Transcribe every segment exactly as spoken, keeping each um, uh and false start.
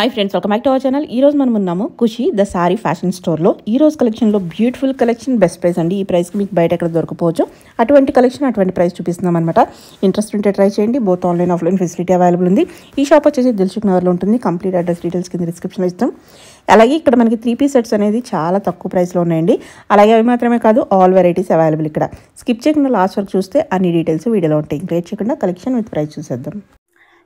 Hi friends, welcome back to our channel. Ee roju manam unnamu Kushi the Saree Fashion Store lo. Ee roju collection lo beautiful collection best price andi. Ee price ki meeku bayata ekkada dorukupochu. Atvanti collection atvanti price chupistunam annamata. Interest unte try cheyandi. Both online offline facility available undi. Ee shop vachesi Dilshuk Nagar lo untundi. Complete address details kin description lo istam. అలాగే ఇక్కడ మనకి three piece sets అనేది చాలా తక్కువ price లో ఉన్నాయండి. అలాగే అవి మాత్రమే కాదు, ఆల్ వెరైటీస్ అవైలబుల్ ఇక్కడ. స్కిప్ చేయకుండా లాస్ట్ వరకు చూస్తే అన్ని డీటెయిల్స్ వీడియోలో ఉంటాయి. ఇంకా చేయకుండా కలెక్షన్ విత్ ప్రైస్ చూసేద్దాం.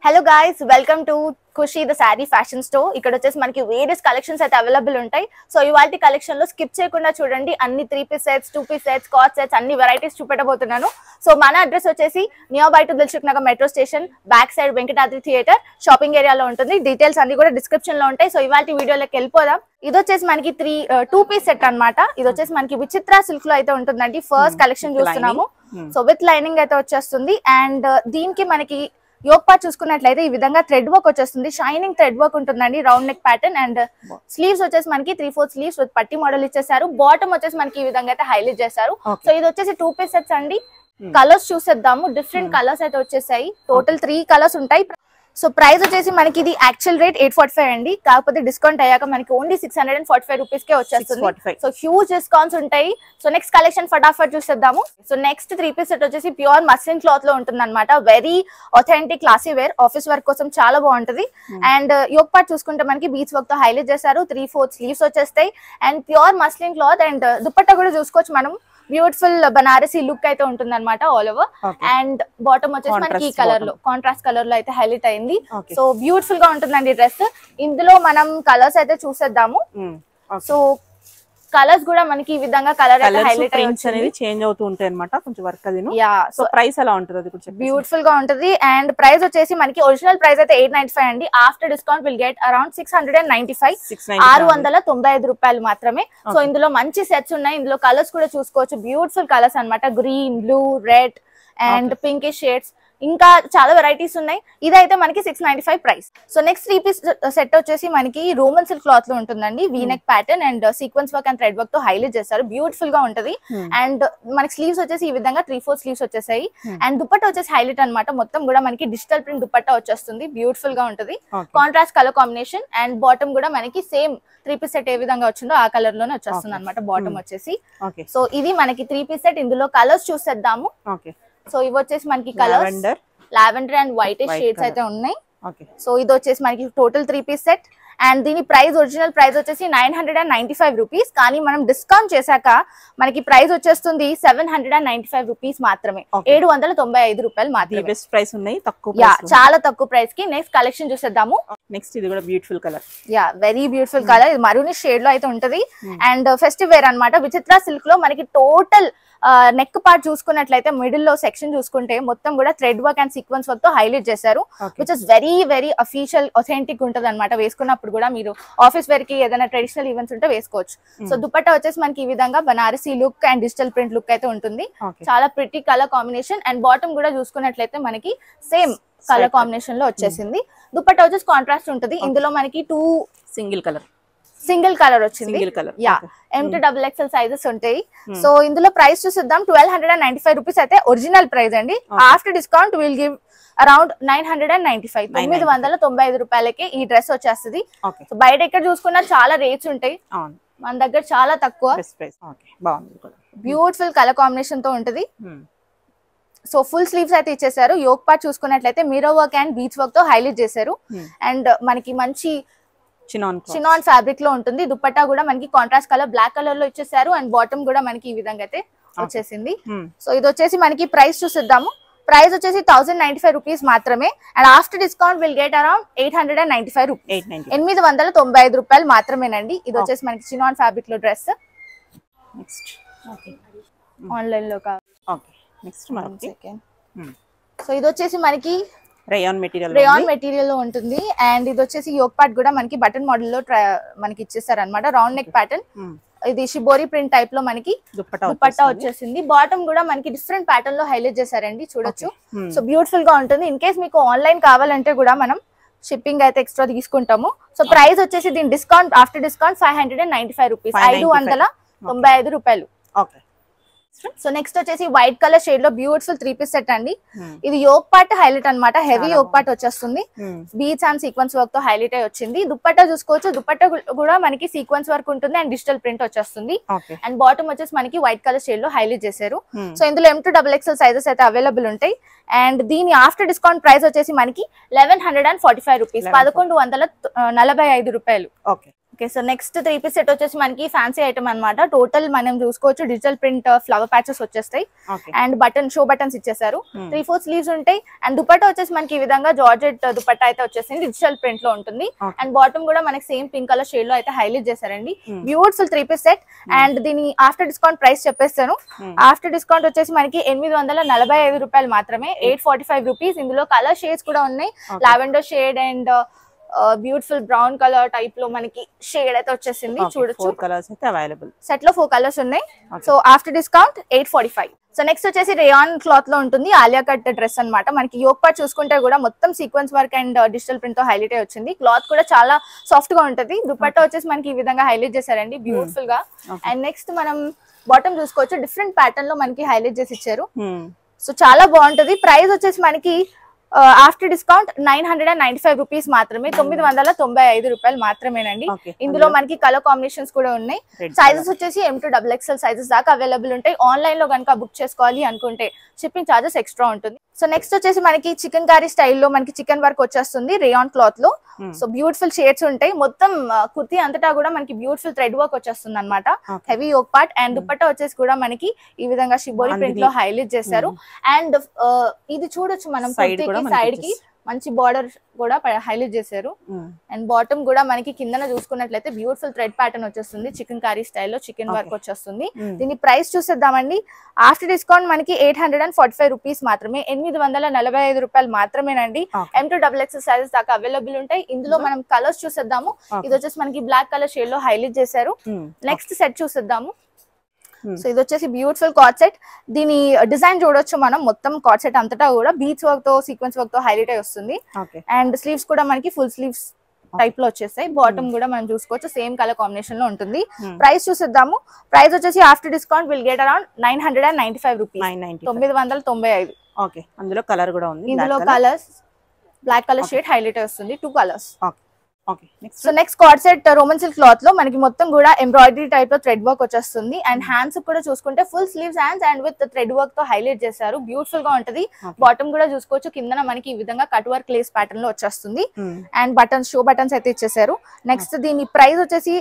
Hello guys, welcome to Kushi the Saree Fashion Store. Ikkada vachesi manaki various collections aithe available untayi. So ivalti collection lo skip cheyakunda chudandi, anni three piece sets, two piece sets, coat sets anni varieties chupetabothunanu. So mana address vachesi nearby to Dilshuk Nagar Metro Station, back side Venkatadri theater, shopping area lo untundi. Details anni kuda description lo untayi. So ivalti video loki velipodam. Idu vachesi manaki three uh, two piece set anamata. Idu vachesi manaki Vichitra silk lo aithe untundandi. First collection chustunamu. So with lining aithe vachestundi and uh, deeniki manaki yoke part చూసుకున్నట్లయితే ఈ విధంగా thread work వచ్చేస్తుంది. Shining thread work ఉంటుందండి, round neck pattern. And sleeves వచ్చేసి మనకి three four sleeves with పట్టి model ఇచ్చేసారు. Bottom వచ్చేసి మనకి ఈ విధంగా అయితే హైలైట్ చేశారు. సో ఇది వచ్చేసి టూ పీస్ సెట్స్ అండి. కలర్స్ చూసేద్దాము. డిఫరెంట్ కలర్స్ అయితే వచ్చేసాయి. టోటల్ త్రీ కలర్స్ ఉంటాయి. సో ప్రైస్ వచ్చేసి మనకి ఇది actual rate eight forty five అండి. కాకపోతే డిస్కౌంట్ అయ్యాక మనకి only six hundred and forty five rupees కే వచ్చేస్తుంది. సో హ్యూజ్ డిస్కౌంట్స్ ఉంటాయి. సో నెక్స్ట్ కలెక్షన్ ఫటాఫట్ చూసేద్దాము. So next three piece set వచ్చేసి ప్యూర్ మస్లిన్ క్లాత్ లో ఉంటుంది అనమాట. Very authentic classy wear, office work కోసం చాలా బాగుంటది. అండ్ యోక్ పార్ట్ చూసుకుంటే మనకి బీచ్ వర్క్ తో హైలైట్ చేశారు. త్రీ ఫోర్త్ స్లీవ్స్ వచ్చేస్తాయి and pure muslin cloth. And dupatta కూడా చూసుకోవచ్చు మనం, బ్యూటిఫుల్ బనారసీ లుక్ అయితే ఉంటుంది అనమాట ఆల్ ఓవర్. అండ్ బాటమ్ వచ్చేసి మనకి ఈ కలర్ లో కాంట్రాస్ట్ కలర్ లో అయితే హైలైట్ అయింది. సో బ్యూటిఫుల్ గా ఉంటుందండి డ్రెస్. ఇందులో మనం కలర్స్ అయితే చూసేద్దాము. సో కలర్స్ కూడా మనకి ఈ విధంగా కలర్ హైలైట్ అనేది చేంజ్ అవుతూ ఉంటాయి అన్నమాట. కొంచెం వర్క్ అది. యా, సో ప్రైస్ అలా ఉంటుంది, బ్యూటిఫుల్ గా ఉంటది. అండ్ ప్రైస్ వచ్చేసి మనకి ఒరిజినల్ ప్రైస్ అయితే ఎయిట్ నైన్టీ ఫైవ్ అండి. After discount will get around six hundred and ninety five ఆరు వందల తొంభై ఐదు రూపాయలు మాత్రమే. సో ఇందులో మంచి సెట్స్ ఉన్నాయి. ఇందులో కలర్స్ కూడా చూసుకోవచ్చు, బ్యూటిఫుల్ కలర్స్ అనమాట. Green, blue, red and pinkish shades, ఇంకా చాలా వెరైటీస్ ఉన్నాయి. ఇదైతే మనకి six ninety five price. So next three piece set వచ్చేసి మనకి రోమన్ సిల్క్ క్లాత్ లో ఉంటుందండి. V neck pattern and sequence work and thread work తో హైలైట్ చేస్తారు. బ్యూటిఫుల్ గా ఉంటది. అండ్ మనకి స్లీవ్స్ వచ్చేసి ఈ విధంగా త్రీ ఫోర్ స్లీవ్స్ వచ్చేసాయి. అండ్ దుపట్టా వచ్చేసి హైలైట్ అనమాట. మొత్తం కూడా మనకి డిజిటల్ ప్రింట్ దుపట్టా వచ్చేస్తుంది. బ్యూటిఫుల్ గా ఉంటది, contrast colour combination. And bottom కూడా మనకి సేమ్ త్రీ పీస్ సెట్ ఏ విధంగా వచ్చిందో ఆ కలర్ లోనే వచ్చేస్తుంది అనమాట బాటమ్ వచ్చేసి. సో ఇది మనకి త్రీ పీస్ సెట్. ఇందులో కలర్స్ చూసేద్దాము. సో ఇవి వచ్చేసి మనకి colours lavender and white shades అయితే ఉన్నాయి. సో ఇది వచ్చేసి మనకి total three piece set. And దీని ప్రైస్ ఒరిజినల్ ప్రైస్ వచ్చేసి nine hundred and ninety five rupees కానీ మనం డిస్కౌంట్ చేశాక మనకి ప్రైస్ వచ్చేస్తుంది seven hundred and ninety five rupees మాత్రమే, ఏడు వందల తొంభై ఐదు రూపాయలు మాత్రమే. బెస్ట్ ప్రైస్ ఉన్నాయి, తక్కువ, చాలా తక్కువ ప్రైస్ కి. నెక్స్ట్ కలెక్షన్ చూసేద్దాము. నెక్స్ట్ ఇది కూడా beautiful colour. Yeah, very beautiful colour. ఇది మరూని షేడ్ లో అయితే ఉంటది అండ్ ఫెస్టివ్ వేర్ అనమాట. విచిత్ర సిల్క్ లో మనకి టోటల్ నెక్ పార్ట్ చూసుకున్నట్లయితే మిడిల్ లో సెక్షన్ చూసుకుంటే మొత్తం కూడా thread work and sequence work తో హైలైట్ చేశారు. Which is very very official authentic ఉంటుంది అనమాట. వేసుకున్నప్పుడు కూడా మీరు ఆఫీస్ వేర్ కి ఏదైనా ట్రెడిషనల్ ఈవెంట్స్ ఉంటే వేసుకోవచ్చు. సో దుపట్టా వచ్చేసి మనకి ఈ విధంగా Banarasi look and digital print look అయితే ఉంటుంది. చాలా pretty colour combination. And bottom కూడా చూసుకున్నట్లయితే మనకి సేమ్ కలర్ కాంబినేషన్ లో వచ్చేసింది. దుపట్టా వచ్చేసి కాంట్రాస్ట్ ఉంటుంది. ఇందులో మనకి two single colour single colour వచ్చింది. Yeah, M to double XL sizes ఉంటాయి. సో ఇందులో ప్రైస్ చూసిద్దాం. Twelve hundred and ninety five rupees అయితే ఒరిజినల్ ప్రైస్ అండి. After discount will give around nine hundred and ninety five తొమ్మిది వందల తొంభై ఐదు రూపాయలకి ఈ డ్రెస్ వచ్చేస్తుంది. బయట ఎక్కడ చూసుకున్నా చాలా రేట్స్ ఉంటాయి, మన దగ్గర చాలా తక్కువ. బ్యూటిఫుల్ కలర్ కాంబినేషన్ తో ఉంటది. సో ఫుల్ స్లీవ్స్ అయితే ఇచ్చేసారు. యోక్ పార్ట్ చూసుకున్నట్లయితే mirror work and beach work తో హైలైట్ చేశారు. అండ్ మనకి మంచి చినాన్ ఫ్యాబ్రిక్ లో ఉంటుంది. దుపట్టా కూడా మనకి కాంట్రాస్ట్ కలర్ బ్లాక్ కలర్ లో ఇచ్చేసారు. అండ్ బాటమ్ కూడా మనకి ఈ విధంగా అయితే వచ్చేసింది. సో ఇది వచ్చేసి మనకి ప్రైస్ చూసిద్దాము. ప్రైస్ వచ్చేసి థౌసండ్ నైన్టీ ఫైవ్ రూపీస్ మాత్రమే. And after discount will get around eight hundred and ninety five rupees ఎనిమిది వందల తొంభై ఐదు రూపాయలు మాత్రమేనండి. ఇది వచ్చేసి మనకి చినాన్ ఫ్యాబ్రిక్ లో డ్రెస్. ఆన్లైన్ లో కాదు. సో ఇది వచ్చేసి మనకి rayon material rayon material lo untundi and idu vachesi yoke part kuda manaki button model lo manaki ichchesar anamata round neck pattern ఇది షిబోరీ ప్రింట్ టైప్ లో మనకి దుపట్టా వచ్చేసింది. బాటమ్ కూడా మనకి డిఫరెంట్ ప్యాటర్న్ లో హైలైట్ చేశారండి, చూడొచ్చు. సో బ్యూటిఫుల్ గా ఉంటుంది. ఇన్ కేస్ మీకు ఆన్లైన్ కావాలంటే కూడా మనం షిప్పింగ్ అయితే ఎక్స్ట్రా తీసుకుంటాము. సో ప్రైస్ వచ్చేసి దీని discount after discount five hundred and ninety five rupees ఐదు వందల తొంభై ఐదు రూపాయలు. సో నెక్స్ట్ వచ్చేసి వైట్ కలర్ షేడ్ లో బ్యూటిఫుల్ త్రీ పీస్ సెట్ అండి. ఇది యోక్ పార్ట్ హైలైట్ అనమాట, హెవీ యోక్ పార్ట్ వచ్చేస్తుంది. బీచ్ అండ్ సీక్వెన్స్ వర్క్ తో హైలైట్ అయి వచ్చింది. దుపట్టా చూసుకోవచ్చు, దుపట్టా కూడా మనకి సీక్వెన్స్ వర్క్ ఉంటుంది అండ్ డిజిటల్ ప్రింట్ వచ్చేస్తుంది. అండ్ బాటమ్ వచ్చేసి మనకి వైట్ కలర్ షేడ్ లో హైలైట్ చేశారు. సో ఇందులో M to double XL sizes అయితే అవైలబుల్ ఉంటాయి. అండ్ దీని ఆఫ్టర్ డిస్కౌంట్ ప్రైస్ వచ్చేసి మనకి eleven hundred and forty five rupees పదకొండు వందల నలభై ఐదు రూపాయలు. Okay okay so next three piece set వచ్చేసి మనకి ఫ్యాన్సీ ఐటమ్ అనమాట. టోటల్ మనం చూసుకోవచ్చు డిజిటల్ ప్రింట్ ఫ్లవర్ ప్యాచెస్ వచ్చేస్తాయి అండ్ బటన్ షో బటన్స్ ఇచ్చేసారు. త్రీ ఫోర్ స్లీవ్స్ ఉంటాయి అండ్ దుపట్టా వచ్చేసి మనకి ఈ విధంగా జార్జెట్ దుపట్టా అయితే వచ్చేసింది, డిజిటల్ ప్రింట్ లో ఉంటుంది. అండ్ బాటమ్ కూడా మనకి సేమ్ పింక్ కలర్ షేడ్ లో అయితే హైలైట్ చేశారండి. Beautiful three piece set and దీని ఆఫ్టర్ డిస్కౌంట్ ప్రైస్ చెప్పేస్తాను. ఆఫ్టర్ డిస్కౌంట్ వచ్చేసి మనకి ఎనిమిది వందల నలభై ఐదు రూపాయలు మాత్రమే, ఎయిట్ ఫార్టీ ఫైవ్ రూపీస్. ఇందులో కలర్ షేడ్స్ కూడా ఉన్నాయి, lavender shade and beautiful brown colour type లో మనకి షేడ్ అయితే వచ్చేసింది, చూడొచ్చు. ఫోర్ కలర్స్ అయితే అవైలబుల్, సెట్ లో ఫోర్ కలర్స్ ఉన్నాయి. So after discount eight forty five. So next వచ్చేసి రేయాన్ క్లాత్ లో ఉంటుంది ఆలియా కట్ డ్రెస్ అనమాట. మనకి యోక్ పార్ట్ చూసుకుంటే కూడా మొత్తం sequence work and digital print తో హైలైట్ అయి వచ్చింది. క్లాత్ కూడా చాలా సాఫ్ట్ గా ఉంటది. దుపట్టా వచ్చేసి మనకి ఈ విధంగా హైలైట్ చేశారండి, బ్యూటిఫుల్ గా. అండ్ నెక్స్ట్ మనం బాటమ్ చూసుకోవచ్చు, డిఫరెంట్ ప్యాటర్న్ లో మనకి హైలైట్ చేసి ఇచ్చారు. సో చాలా బాగుంటది. ప్రైస్ వచ్చేసి మనకి after discount nine hundred and ninety five rupees మాత్రమే, తొమ్మిది వందల తొంభై ఐదు రూపాయలు మాత్రమేనండి. ఇందులో మనకి కలర్ కాంబినేషన్స్ కూడా ఉన్నాయి. సైజెస్ వచ్చేసి M to double XL sizes దాకా అవైలబుల్ ఉంటాయి. ఆన్లైన్ లో కనుక బుక్ చేసుకోవాలి అనుకుంటే షిప్పింగ్ చార్జెస్ ఎక్స్ట్రా ఉంటుంది. సో నెక్స్ట్ వచ్చేసి మనకి చికెన్ కర్రీ స్టైల్లో మనకి చికెన్ వర్క్ వచ్చేస్తుంది రేయాన్ క్లాత్ లో. సో బ్యూటిఫుల్ షేడ్స్ ఉంటాయి. మొత్తం కుర్తి అంతటా కూడా మనకి బ్యూటిఫుల్ థ్రెడ్ వర్క్ వచ్చేస్తుంది అనమాట, heavy yoke part. And dupatta వచ్చేసి కూడా మనకి ఈ విధంగా షిబోరి ప్రింట్ లో హైలైట్ చేశారు. అండ్ ఇది చూడొచ్చు మనం కుర్తికి సైడ్ కి మంచి బార్డర్ కూడా హైలైట్ చేశారు. అండ్ బాటమ్ కూడా మనకి కిందన చూసుకున్నట్లయితే బ్యూటిఫుల్ థ్రెడ్ ప్యాటర్న్ వచ్చేస్తుంది, చికెన్ కర్రీ స్టైల్లో చికెన్ వర్క్ వచ్చేస్తుంది. దీని ప్రైస్ చూసేద్దామండి. ఆఫ్టర్ డిస్కౌంట్ మనకి eight hundred and forty five rupees మాత్రమే, ఎనిమిది వందల నలభై ఐదు రూపాయలు మాత్రమేనండి. M to double X sizes దాకా అవైలబుల్ ఉంటాయి. ఇందులో మనం కలర్స్ చూసేద్దాము. ఇది వచ్చేసి మనకి బ్లాక్ కలర్ షేడ్ లో హైలైట్ చేశారు. నెక్స్ట్ సెట్ చూసేద్దాము. సో ఇది వచ్చేసి బ్యూటిఫుల్ కార్డ్ సెట్. దీని డిజైన్ చూడొచ్చు మనం, మొత్తం కార్డ్ సెట్ అంతటా కూడా బీచ్ వర్క్ తో సీక్వెన్స్ వర్క్ తో హైలైట్ అయి వస్తుంది. అండ్ స్లీవ్స్ కూడా మనకి ఫుల్ స్లీవ్స్ టైప్ లో వచ్చేసాయి. బాటమ్ కూడా మనం చూసుకోవచ్చు సేమ్ కలర్ కాంబినేషన్ లో ఉంటుంది. ప్రైస్ చూసేద్దాము. ప్రైస్ వచ్చేసి after discount will get around nine hundred and ninety five rupees, తొమ్మిది వందల తొంభై ఐదు. అందులో కలర్ కూడా ఉంది. ఇందులో colours black colour shade highlight అయి వస్తుంది, two colours. So next card set Roman silk cloth లో మనకి మొత్తం కూడా ఎంబ్రాయిడరీ టైప్ లో థ్రెడ్ వర్క్ వచ్చేస్తుంది. అండ్ హ్యాండ్స్ కూడా చూసుకుంటే full sleeves hands and with thread work తో హైలైట్ చేశారు, బ్యూటిఫుల్ గా ఉంటది. బాటమ్ కూడా చూసుకోవచ్చు, కిందన మనకి ఈ విధంగా కట్ వర్క్ లేస్ ప్యాటర్న్ లో వచ్చేస్తుంది. అండ్ బటన్స్ షో బటన్స్ అయితే ఇచ్చేసారు. నెక్స్ట్ దీని ప్రైస్ వచ్చేసి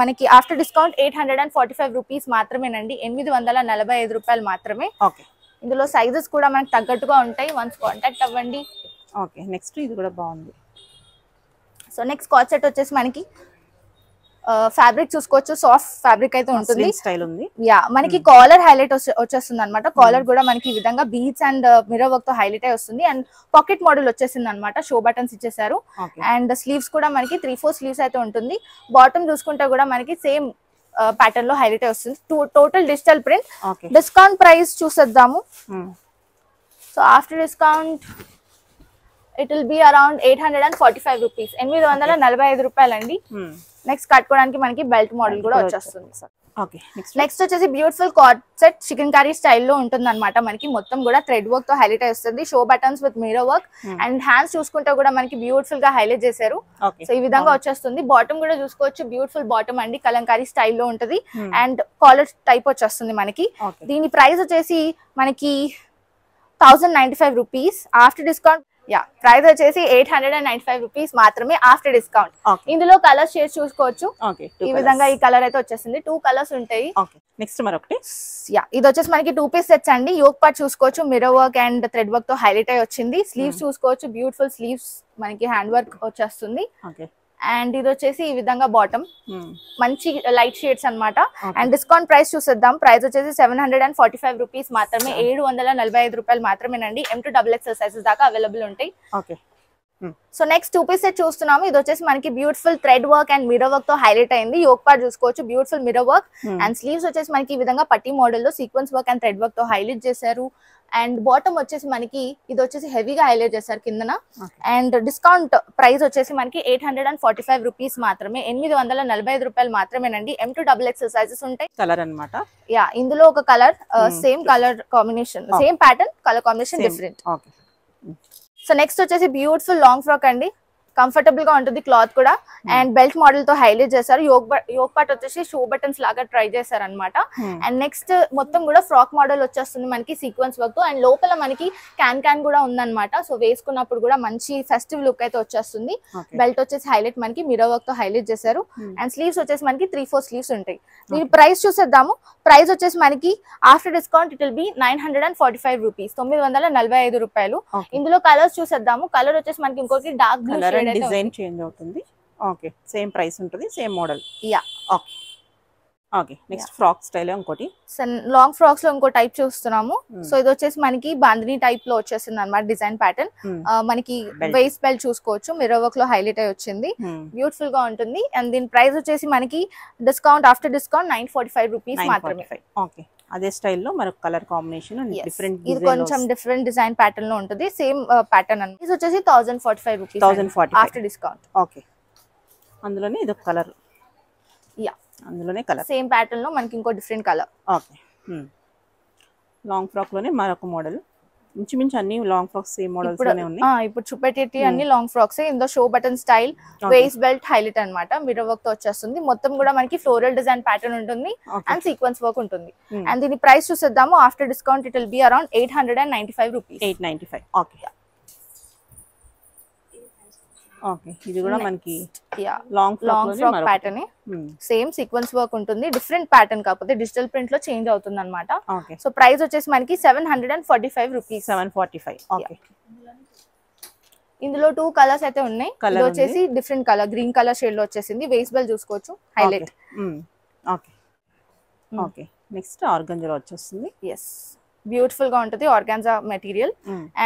మనకి after discount eight hundred and forty five rupees మాత్రమేనండి, ఎనిమిది వందల నలభై ఐదు రూపాయలు మాత్రమే. ఇందులో సైజెస్ కూడా మనకి తగ్గట్టుగా ఉంటాయి. వన్స్ కాంటాక్ట్ అవ్వండి. ఓకే నెక్స్ట్ ఇది కూడా బాగుంది. సో నెక్స్ట్ కార్డ్ సెట్ వచ్చేసి మనకి ఫ్యాబ్రిక్ చూసుకోవచ్చు, సాఫ్ట్ ఫ్యాబ్రిక్ అయితే ఉంటుంది. స్టైల్ ఉంది. యా మనకి కాలర్ హైలైట్ వచ్చేస్తుంది అనమాట. కాలర్ కూడా మనకి ఈ విధంగా బీట్స్ అండ్ మిర్రర్ వర్క్ తో హైలైట్ అయి వస్తుంది. అండ్ పాకెట్ మోడల్ వచ్చేసింది అనమాట, షో బటన్స్ ఇచ్చేసారు. అండ్ స్లీవ్స్ కూడా మనకి త్రీ ఫోర్ స్లీవ్స్ అయితే ఉంటుంది. బాటమ్ చూసుకుంటే కూడా మనకి సేమ్ ప్యాటర్న్ లో హైలైట్ అయి వస్తుంది. Total digital print. Discount price చూసేద్దాము. So after discount it will be around eight hundred and forty five rupees, ఎనిమిది వందల నలభై ఐదు రూపాయలు అండి. నెక్స్ట్ కట్టుకోవడానికి మనకి బెల్ట్ మోడల్ కూడా వచ్చేస్తుంది. నెక్స్ట్ వచ్చేసి beautiful card set chikankari స్టైల్లో ఉంటుంది అనమాట. మనకి మొత్తం కూడా థ్రెడ్ వర్క్ తో హైలైట్ వస్తుంది, show buttons with mirror work. And hands చూసుకుంటే కూడా మనకి బ్యూటిఫుల్ గా హైలైట్ చేశారు. సో ఈ విధంగా వచ్చేస్తుంది. బాటమ్ కూడా చూసుకోవచ్చు, బ్యూటిఫుల్ బాటమ్ అండి, కలంకారీ స్టైల్లో ఉంటది. అండ్ కాలర్ టైప్ వచ్చేస్తుంది మనకి. దీని ప్రైస్ వచ్చేసి మనకి thousand ninety five rupees after discount. Yeah price వచ్చేసి eight hundred and ninety five rupees మాత్రమే ఆఫ్టర్ డిస్కౌంట్. ఇందులో కలర్ షేడ్స్ చూసుకోవచ్చు, ఈ విధంగా ఈ కలర్ అయితే వచ్చేసింది, టూ కలర్స్ ఉంటాయి. నెక్స్ట్ మరొకటి. యా ఇది వచ్చేసి మనకి టూ పీస్ సెట్స్ అండి. యోక్ పార్ట్ చూసుకోవచ్చు, mirror work and thread work తో హైలైట్ అయి వచ్చింది. స్లీవ్స్ చూసుకోవచ్చు, బ్యూటిఫుల్ స్లీవ్స్ మనకి హ్యాండ్ వర్క్ వచ్చేస్తుంది. and ido chesi ee vidhanga bottom manchi light shades anamata and discount price chuseddam price ochesi seven hundred forty-five rupees maatrame seven forty-five rupayalu maatrame nandi m to double xl sizes daaka available untayi okay. So next two piece set చూస్తున్నాము. ఇది వచ్చేసి మనకి beautiful thread work and mirror work తో highlight అయింది. Yoke part చూసుకోవచ్చు, beautiful mirror work and sleeves వచ్చేసి మనకి ఈ విధంగా పట్టి మోడల్ లో sequence work and thread work తో హైలైట్ చేశారు. అండ్ బాటమ్ వచ్చేసి మనకి ఇది వచ్చేసి హెవీగా హైలైట్ చేశారు కిందన. అండ్ డిస్కౌంట్ ప్రైస్ వచ్చేసి మనకి eight hundred and forty five rupees మాత్రమే, ఎనిమిది వందల నలభై ఐదు రూపాయలు మాత్రమేనండి. M to double X sizes ఉంటాయి. కలర్ అన్నమాట, యా ఇందులో ఒక colour, same colour combination, same pattern, colour combination different. So next వచ్చేసి బ్యూటిఫుల్ లాంగ్ ఫ్రాక్ అండి, కంఫర్టబుల్ గా ఉంటుంది క్లాత్ కూడా అండ్ బెల్ట్ మోడల్ తో హైలైట్ చేశారు. యోక్ యోక్ పార్ట్ వచ్చేసి షూ బటన్స్ లాగా ట్రై చేశారు అనమాట. అండ్ నెక్స్ట్ మొత్తం కూడా ఫ్రాక్ మోడల్ వచ్చేస్తుంది మనకి సీక్వెన్స్ వర్క్ తో అండ్ లోపల మనకి క్యాన్ క్యాన్ కూడా ఉందన్నమాట. సో వేసుకున్నప్పుడు కూడా మంచి ఫెస్టివ్ లుక్ అయితే వచ్చేస్తుంది. బెల్ట్ వచ్చేసి హైలైట్ మనకి మిర్రర్ వర్క్ తో హైలైట్ చేశారు అండ్ స్లీవ్స్ వచ్చేసి మనకి త్రీ ఫోర్ స్లీవ్స్ ఉంటాయి. దీని ప్రైస్ చూసేద్దాము. ప్రైస్ వచ్చేసి మనకి after discount it will be nine hundred and forty five rupees, తొమ్మిది వందల నలభై ఐదు రూపాయలు. ఇందులో కలర్స్ చూసేద్దాము. కలర్ వచ్చేసి మనకి ఇంకొకటి dark blue shade design change అవుతుంది. ఓకే, సేమ్ ప్రైస్ ఉంటుంది, same model. Yeah okay okay. Next frock style ఇంకోటి, లాంగ్ ఫ్రాక్స్ లో ఇంకో టైప్ చూస్తున్నాము. సో ఇది వచ్చేసి మనకి బాంధిని టైప్ లో వచ్చేసింది అనమాట. డిజైన్ ప్యాటర్న్ మనకి వేస్ట్ బెల్ట్ చూసుకోవచ్చు, మిర్రర్ వర్క్ లో హైలైట్ అయి వచ్చింది, బ్యూటిఫుల్ గా ఉంటుంది. అండ్ దీని ప్రైస్ వచ్చేసి మనకి discount after discount nine forty five rupees మాత్రమే. ఓకే, అదే స్టైల్లో మనకు కలర్ కాంబినేషన్ డిఫరెంట్, ఇది కొంచెం డిఫరెంట్ డిజైన్ ప్యాటర్న్ లో ఉంటుంది, సేమ్ ప్యాటర్న్ అన్నమాట. ఇది వచ్చేసి thousand forty five rupees, thousand forty five after discount. Okay, అందులోనే ఇది ఒక కలర్. యా అందులోనే కలర్ సేమ్ ప్యాటర్న్ లో మనకి ఇంకో different colour. Okay, long frock లోనే మరొక మోడల్. ఇంచుమించు అన్ని లాంగ్ ఫ్రాక్స్ సేమ్ మోడల్స్ లోనే ఉన్నాయి. ఆ ఇప్పుడు చూపెట్టేటి అన్ని లాంగ్ ఫ్రాక్స్. ఇందులో show button style, waist belt highlight అన్నమాట, మిర్రర్ వర్క్ తో వచ్చేస్తుంది. మొత్తం కూడా మనకి ఫ్లోరల్ డిజైన్ ప్యాటర్న్ ఉంటుంది అండ్ సీక్వెన్స్ వర్క్ ఉంటుంది. అండ్ దీని ప్రైస్ చూసేద్దాము. After discount it will be around eight ninety five rupees, eight ninety five. Okay okay, ఇది కూడా మనకి yeah long frock pattern, same sequence work ఉంటుంది, డిఫరెంట్ ప్యాటర్న్ కాకపోతే digital print లో change అవుతుంది అన్నమాట. సో ప్రైస్ వచ్చేసి మనకి seven forty five rupees, seven forty five. Okay, ఇందులో టూ కలర్స్ అయితే ఉన్నాయి. కలర్ వచ్చేసి different colour, green colour shade లో వచ్చేసింది. వేస్ట్ బెల్ చూసుకోవచ్చు, highlight. Okay okay, next organza లో వచ్చేస్తుంది. yes బ్యూటిఫుల్ గా ఉంటుంది, organza material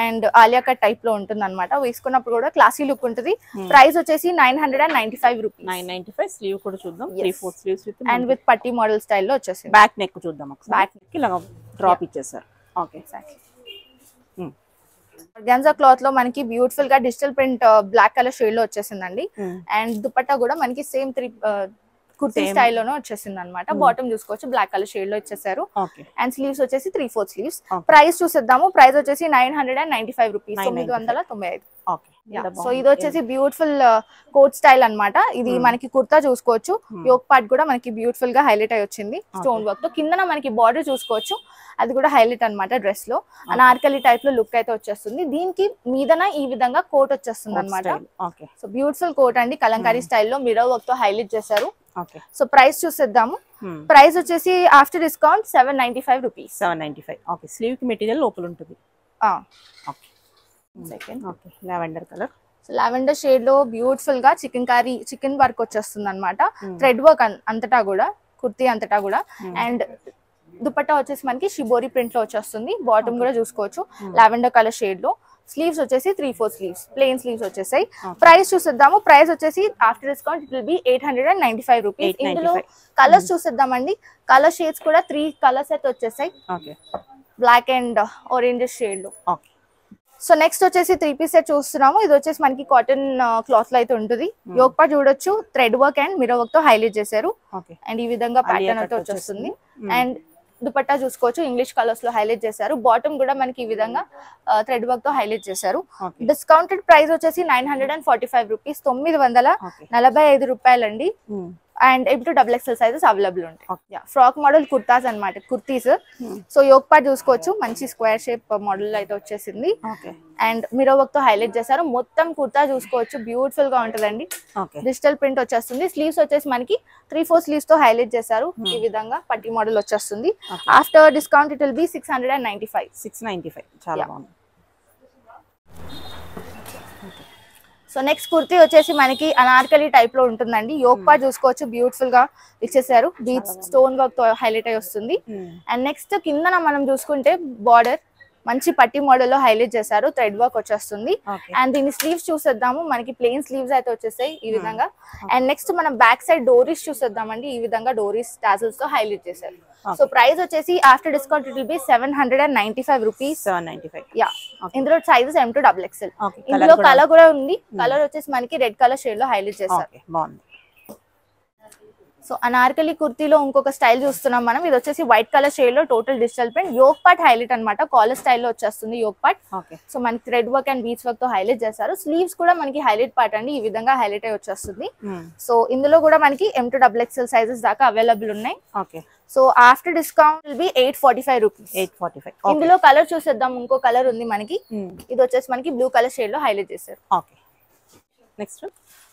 and Alia cut type లో ఉంటుంది అనమాట. వేసుకున్నప్పుడు కూడా క్లాసీ లుక్ ఉంటుంది. ప్రైస్ వచ్చేసి nine hundred and ninety five rupees, nine ninety five. Sleeve కూడా చూద్దాం, three four sleeves with and with పట్టి మోడల్ స్టైల్ లో వచ్చేసింది. బ్యాక్ నెక్ చూద్దాం, బ్యాక్ నెక్ ఇలా డ్రాప్ ఇచ్చేసారు. ఓకే, ఆర్గాన్జా క్లాత్ లో మనకి బ్యూటిఫుల్ గా digital print black colour shade లో వచ్చేసిందండి. అండ్ దుపట్టా కూడా మనకి సేమ్ త్రీ కుర్తీ స్టైల్ లోనే వచ్చేసింది అనమాట. బాటమ్ చూసుకోవచ్చు, బ్లాక్ కలర్ షేడ్ లో ఇచ్చేసారు అండ్ స్లీవ్స్ వచ్చేసి త్రీ ఫోర్ స్లీవ్స్. ప్రైస్ చూసేద్దాము. ప్రైస్ వచ్చేసి nine hundred and ninety five rupees, తొమ్మిది వందల తొంభై ఐదు. సో ఇది వచ్చేసి బ్యూటిఫుల్ కోట్ స్టైల్ అన్నమాట. ఇది మనకి కుర్తా చూసుకోవచ్చు, యోక్ పార్ట్ కూడా మనకి బ్యూటిఫుల్ గా హైలైట్ అయి వచ్చింది స్టోన్ వర్క్ తో. కింద మనకి బార్డర్ చూసుకోవచ్చు, అది కూడా హైలైట్ అన్నమాట. డ్రెస్ లో అనార్కలి టైప్ లో లుక్ అయితే వచ్చేస్తుంది. దీనికి మీదన ఈ విధంగా కోట్ వచ్చేస్తుంది అనమాట. సో బ్యూటిఫుల్ కోట్ అండి, కలంకారీ స్టైల్లో మిర్రర్ వర్క్ తో హైలైట్ చేశారు. సో ప్రైస్ చూసేద్దాము. ప్రైస్ వచ్చేసి after discount seven ninety five rupees, seven ninety five. Okay, sleeve కి మెటీరియల్ లోపల ఉంటుంది. Second okay, lavender colour. So lavender shade లో బ్యూటిఫుల్ గా చికెన్ కర్రీ చికెన్ వర్క్ వచ్చేస్తుంది అనమాట. థ్రెడ్ వర్క్ అంతటా కూడా, కుర్తీ అంతటా కూడా. అండ్ దుపట్టా వచ్చేసి మనకి షిబోరి ప్రింట్ లో వచ్చేస్తుంది. బాటమ్ కూడా చూసుకోవచ్చు, లావెండర్ కలర్ షేడ్ లో. స్లీవ్స్ వచ్చేసి three four sleeves, plain sleeves వచ్చేసాయి. ప్రైస్ చూసేద్దాము. ప్రైస్ వచ్చేసి after discount it will be eight hundred and ninety five rupees. ఇందులో కలర్స్ చూసేద్దామండి. కలర్ షేడ్స్ కూడా త్రీ కలర్స్ అయితే వచ్చేసాయి, బ్లాక్ అండ్ ఆరెంజ్ షేడ్ లో. సో నెక్స్ట్ వచ్చేసి త్రీ పీస్ సెట్ చూస్తున్నాము. ఇది వచ్చేసి మనకి కాటన్ క్లాత్ లో అయితే ఉంటుంది. యోక్ పార్ట్ చూడొచ్చు, thread work and mirror work తో హైలైట్ చేశారు అండ్ ఈ విధంగా ప్యాటర్న్ అయితే వచ్చేస్తుంది. అండ్ దుపట్టా చూసుకోవచ్చు, ఇంగ్లీష్ కలర్స్ లో హైలైట్ చేశారు. బాటమ్ కూడా మనకి ఈ విధంగా థ్రెడ్ వర్క్ తో హైలైట్ చేశారు. డిస్కౌంటెడ్ ప్రైస్ వచ్చేసి nine hundred and forty five rupees, తొమ్మిది వందల నలభై ఐదు రూపాయలండి. అండ్ ఇప్పుడు డబుల్ ఎక్సెల్ సైజెస్ అవైలబుల్ ఉంటాయి. ఫ్రాక్ మోడల్ కుర్తాస్ అనమాట, కుర్తీస్. సో యోక్ పార్ట్ చూసుకోవచ్చు, మంచి స్క్వేర్ షేప్ మోడల్ అయితే వచ్చేసింది అండ్ మిర్రర్ వర్క్ తో హైలైట్ చేశారు. మొత్తం కుర్తా చూసుకోవచ్చు, బ్యూటిఫుల్ గా ఉంటదండి. డిజిటల్ ప్రింట్ వచ్చేస్తుంది. స్లీవ్స్ వచ్చేసి మనకి త్రీ ఫోర్ స్లీవ్స్ తో హైలైట్ చేశారు. ఈ విధంగా పట్టి మోడల్ వచ్చేస్తుంది. After discount it will be six hundred and ninety five, six ninety five. చాలా బాగుంది. So next kurti vachesi manaki anarkali type lo untundandi. Yoke part chuskochu beautiful ga ichesaru. Beads stone work tho highlight ayi ostundi. And next kindana manam chusukunte border manchi patti model lo highlight chesaru, thread work vachestundi. And the sleeves chuseddamu manaki plain sleeves ayithe vachesai ee vidhanga. And next mana back side doris chuseddamanandi ee vidhanga doris tassels tho highlight chesaru. So price vachesi after discount it will be seven hundred ninety-five rupees. seven ninety-five. Yeah. Indulo sizes M to double X L. Indulo color kuda undi. Color vachesi manaki red color shade lo highlight chesaru. Okay, baagundi. So anarkali kurti lo inkoka style chustunnam manam. Idu vachesi white color shade lo total digital print, yoke part highlight anamata, collar style lo vachestundi yoke part. Okay. So manaki thread work and beads work tho highlight chesaru. Sleeves kuda manaki highlight part andi ee vidhanga highlight ayi vachestundi. So indulo kuda manaki M to double X L sizes daaka available unnai. Okay. So after discount will be eight forty-five rupees. eight forty-five. Okay. Indulo color chuseddam, inko color undi manaki. Idu vachesi manaki blue color shade lo highlight chesaru. Okay. Next one.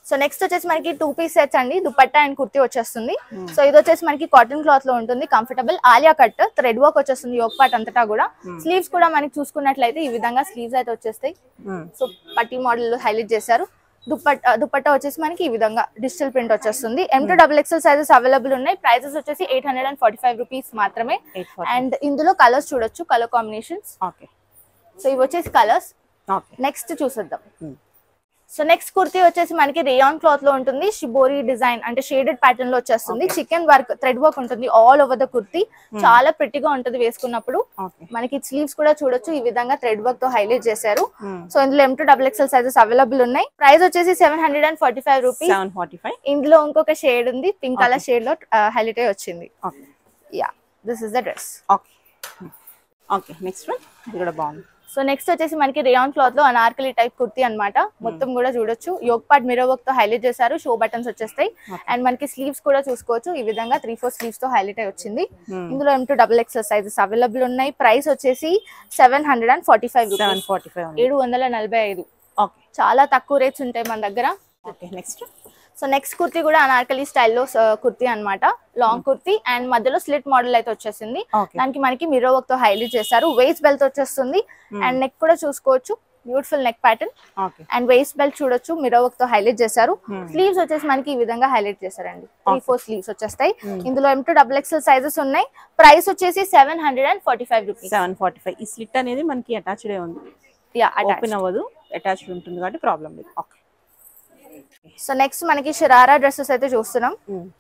So next వచ్చేసి మనకి two piece sets అండి, dupatta and kurti వచ్చేస్తుంది. So ఇది వచ్చేసి మనకి cotton cloth లో ఉంటుంది, comfortable Alia cut, thread work వచ్చేస్తుంది యోక్ పార్ట్ అంతటా కూడా. స్లీవ్స్ కూడా మనకి చూసుకున్నట్లయితే ఈ విధంగా స్లీవ్స్ అయితే వచ్చేస్తాయి. సో పట్టి మోడల్ లో హైలైట్ చేశారు. దుపట్టా దుపట్టా వచ్చేసి మనకి ఈ విధంగా డిజిటల్ ప్రింట్ వచ్చేస్తుంది. M to double X L sizes available ఉన్నాయి. ప్రైజెస్ వచ్చేసి eight forty-five rupees మాత్రమే. అండ్ ఇందులో కలర్స్ చూడొచ్చు, కలర్ కాంబినేషన్స్. ఓకే. సో ఇవి వచ్చేసి కలర్స్. నెక్స్ట్ చూసేద్దాం. సో నెక్స్ట్ కుర్తి వచ్చేసి మనకి రేయాన్ క్లాత్ లో ఉంటుంది, షిబోరి డిజైన్ అంటే షేడెడ్ ప్యాటర్న్ లో వచ్చేస్తుంది. చికెన్ వర్క్ థ్రెడ్ వర్క్ ఉంటుంది ఆల్ ఓవర్ ద కుర్తి, చాలా ప్రిటీగా ఉంటుంది వేసుకున్నప్పుడు. మనకి స్లీవ్స్ కూడా చూడొచ్చు ఈ విధంగా థ్రెడ్ వర్క్ తో హైలైట్ చేశారు. సో ఇందులో M to double X L sizes available ఉన్నాయి. ప్రైస్ వచ్చేసి seven forty-five rupees. ఇందులో ఇంకొక షేడ్ ఉంది, పింక్ కలర్ షేడ్ లో హైలైట్ అయి వచ్చింది. Yeah, this is the dress. Okay, next one. ఇది కూడా బాగుంది. సో నెక్స్ట్ వచ్చేసి మనకి రేయాన్ క్లాత్ లో అనార్కలి టైప్ కుర్తి అన్నమాట. మొత్తం కూడా చూడొచ్చు, యోక్ పార్ట్ మిరర్ వర్క్ తో హైలైట్ చేశారు, షో బటన్స్ వచ్చేస్తాయి. అండ్ మనకి స్లీవ్స్ కూడా చూసుకోవచ్చు ఈ విధంగా త్రీ ఫోర్ స్లీవ్స్ తో హైలైట్ అయి వచ్చింది. ఇందులో M to double X L sizes available ఉన్నాయి. ప్రైస్ వచ్చేసి seven hundred and forty five, ఏడు వందల నలభై ఐదు. చాలా తక్కువ రేట్స్ ఉంటాయి మన దగ్గర. Okay, next. So next kurti కూడా అనార్కలి స్టైల్లో కుర్తి అన్నమాట, లాంగ్ కుర్తి అండ్ మధ్యలో స్లిట్ మోడల్ అయితే వచ్చేసింది. దానికి మనకి మిర్రర్ వర్క్ తో హైలైట్ చేశారు, వేస్ట్ బెల్ట్ వచ్చేస్తుంది. అండ్ నెక్ కూడా చూసుకోవచ్చు, beautiful neck pattern. And waist belt చూడొచ్చు, మిర్రర్ వర్క్ తో హైలైట్ చేశారు. స్లీవ్స్ వచ్చేసి మనకి ఈ విధంగా హైలైట్ చేశారండి, త్రీ ఫోర్ స్లీవ్స్ వచ్చేస్తాయి. ఇందులో M to double X L sizes ఉన్నాయి. ప్రైస్ వచ్చేసి seven hundred and forty five rupees. ఈ స్లిట్ అనేది మనకి అటాచ్డ్ ఉంది, యా ఓపెన్ అవ్వదు, అటాచ్డ్ ఉంటుంది కాబట్టి ప్రాబ్లం లేదు. ఓకే. సో నెక్స్ట్ మనకి షరారా డ్రెస్సెస్ అయితే చూస్తున్నాం.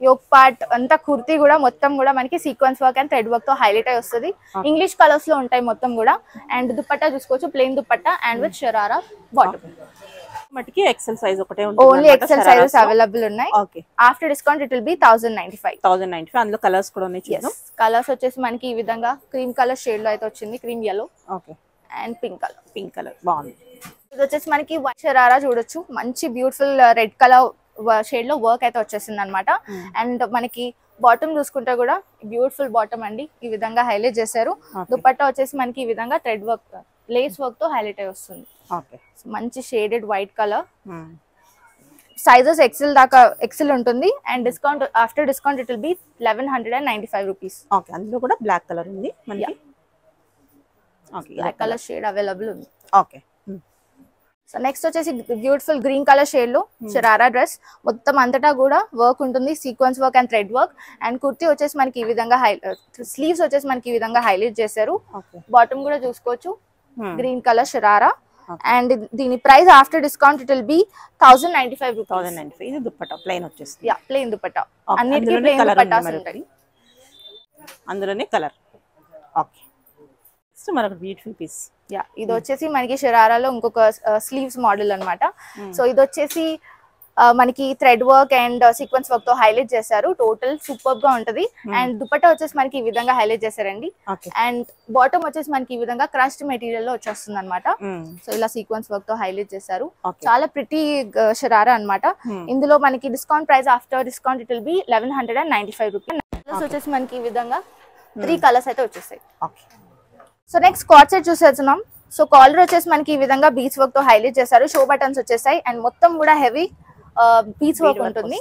యోక్ పార్ట్ అంతా కుర్తి కూడా మొత్తం కూడా మనకి sequence work and thread work తో హైలైట్ అయి వస్తుంది. ఇంగ్లీష్ కలర్స్ లో ఉంటాయి మొత్తం కూడా. అండ్ దుపట్టా చూసుకోవచ్చు, plain dupatta and with sharara bottom. మటికి ఎక్సెల్ సైజ్ ఒకటే ఉంటుంది, ఓన్లీ ఎక్సెల్ సైజెస్ అవైలబుల్ ఉన్నాయి. Okay, after discount it will be one thousand ninety-five. అందులో కలర్స్ కూడా ఉన్నాయి చూద్దాం. కలర్స్ వచ్చేసి మనకి ఈ విధంగా క్రీమ్ కలర్ షేడ్ లో అయితే వచ్చింది, cream yellow. Okay, and pink colour. Pink colour బాగుంది. ఇది వచ్చేసి మనకి వైట్ షరారా చూడొచ్చు, మంచి బ్యూటిఫుల్ రెడ్ కలర్ షేడ్ లో వర్క్ అయితే వచ్చేసింది అనమాట. అండ్ మనకి బాటమ్ చూసుకుంటే కూడా బ్యూటిఫుల్ బాటమ్ అండి, ఈ విధంగా హైలైట్ చేశారు. దుపట్టా వచ్చేసి మనకి ఈ విధంగా థ్రెడ్ వర్క్ లేస్ వర్క్ తో హైలైట్ అయి వస్తుంది. మంచి shaded white colour. Sizes XL దాకా ఎక్సెల్ ఉంటుంది. And discount after discount it will be eleven ninety-five rupees. Okay, అందులో కూడా బ్లాక్ కలర్ ఉంది, బ్లాక్ కలర్ షేడ్ అవైలబుల్ ఉంది. ఓకే. సో నెక్స్ట్ వచ్చేసి బ్యూటిఫుల్ గ్రీన్ కలర్ షేడ్ లో షరారా డ్రెస్, మొత్తం అంతటా కూడా వర్క్ ఉంటుంది, sequence work and thread work. And kurti వచ్చేసి మనకి ఈ విధంగా స్లీవ్స్ వచ్చేసి మనకి ఈ విధంగా హైలైట్ చేశారు. బాటమ్ కూడా చూసుకోవచ్చు, గ్రీన్ కలర్ షరారా. అండ్ దీని price after discount it will be one thousand ninety-five. ఇది దుపట్టా ప్లెయిన్ వచ్చేస్తుంది, యా ప్లెయిన్ దుపట్టా. అన్నిటికీ ప్లెయిన్ దుపట్టాస్ ఉంటాయి, అందులోనే కలర్. ఓకే, సో మరొక బ్యూటిఫుల్ పీస్. యా, ఇది వచ్చేసి మనకి షరారాలో ఇంకొక స్లీవ్స్ మోడల్ అనమాట. సో ఇది వచ్చేసి మనకి thread work and sequence work తో హైలైట్ చేశారు, టోటల్ సూపర్ గా ఉంటది. అండ్ దుపట్టా వచ్చేసి మనకి ఈ విధంగా హైలైట్ చేశారండి. అండ్ బాటమ్ వచ్చేసి మనకి ఈ విధంగా క్రష్డ్ మెటీరియల్ లో వచ్చేస్తుంది అనమాట. సో ఇలా సీక్వెన్స్ వర్క్ తో హైలైట్ చేశారు, చాలా ప్రిటీ షరారా అనమాట. ఇందులో మనకి discount price after discount it will be eleven ninety-five rupees. వచ్చేసి మనకి ఈ విధంగా త్రీ కలర్స్ అయితే వచ్చేసాయి. సో నెక్స్ట్ కార్డ్ సెట్ చూసేస్తున్నాం. సో కాలర్ వచ్చేసి మనకి ఈ విధంగా బీచ్ వర్క్ తో హైలైట్ చేశారు, షో బటన్స్ వచ్చేసాయి. అండ్ మొత్తం కూడా హెవీ బీచ్ వర్క్ ఉంటుంది.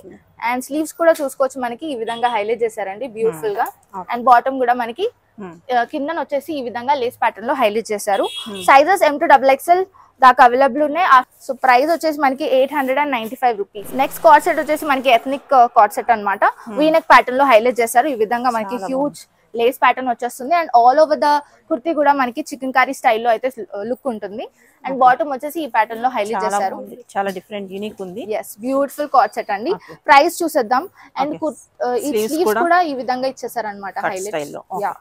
అండ్ స్లీవ్స్ కూడా చూసుకోవచ్చు, మనకి ఈ విధంగా హైలైట్ చేశారండి బ్యూటిఫుల్ గా. అండ్ బాటమ్ కూడా మనకి కింద వచ్చేసి ఈ విధంగా లేస్ ప్యాటర్న్ లో హైలైట్ చేశారు. Sizes M to double X L దాకా అవైలబుల్ ఉన్నాయి. సో ప్రైస్ వచ్చేసి మనకి eight hundred and ninety five rupees. Next card set వచ్చేసి మనకి ఎథ్నిక్ కార్డ్ సెట్ అన్నమాట. వీనెక్ ప్యాటర్న్ లో హైలైట్ చేశారు. ఈ విధంగా మనకి హ్యూజ్ లేస్ ప్యాటర్న్ వచ్చేస్తుంది and all over the kurti కూడా మనకి చికెన్ కర్రీ స్టైల్లో అయితే లుక్ ఉంటుంది. అండ్ బాటమ్ వచ్చేసి ఈ ప్యాటర్న్ లో హైలైట్ చేశారు. చాలా డిఫరెంట్ యూనిక్ ఉంది. yes బ్యూటిఫుల్ కార్డ్ సెట్ అండి. ప్రైస్ చూసేద్దాం. అండ్ ఈ స్లీవ్స్ కూడా ఈ విధంగా ఇచ్చేసారు అన్నమాట హైలైట్. యా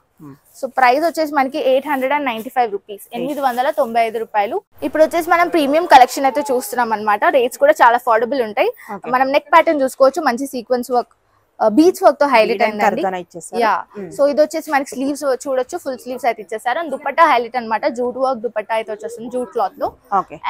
సో ప్రైస్ వచ్చేసి మనకి eight hundred and ninety five rupees, ఎనిమిది వందల తొంభై ఐదు రూపాయలు. ఇప్పుడు వచ్చేసి మనం ప్రీమియం కలెక్షన్ అయితే చూస్తున్నాం అనమాట. రేట్స్ కూడా చాలా అఫోర్డబుల్ ఉంటాయి. మనం నెక్ ప్యాటర్న్ చూసుకోవచ్చు, మంచి సీక్వెన్స్ వర్క్, బీచ్ వర్క్ తో హైలైట్ అయింది. యా సో ఇది వచ్చేసి మనకి స్లీవ్స్ చూడొచ్చు, ఫుల్ స్లీవ్స్ అయితే ఇచ్చేసారు. అండ్ దుపట్టా హైలైట్ అనమాట, జూట్ వర్క్ దుపట్టా అయితే వచ్చేస్తుంది జూట్ క్లాత్ లో.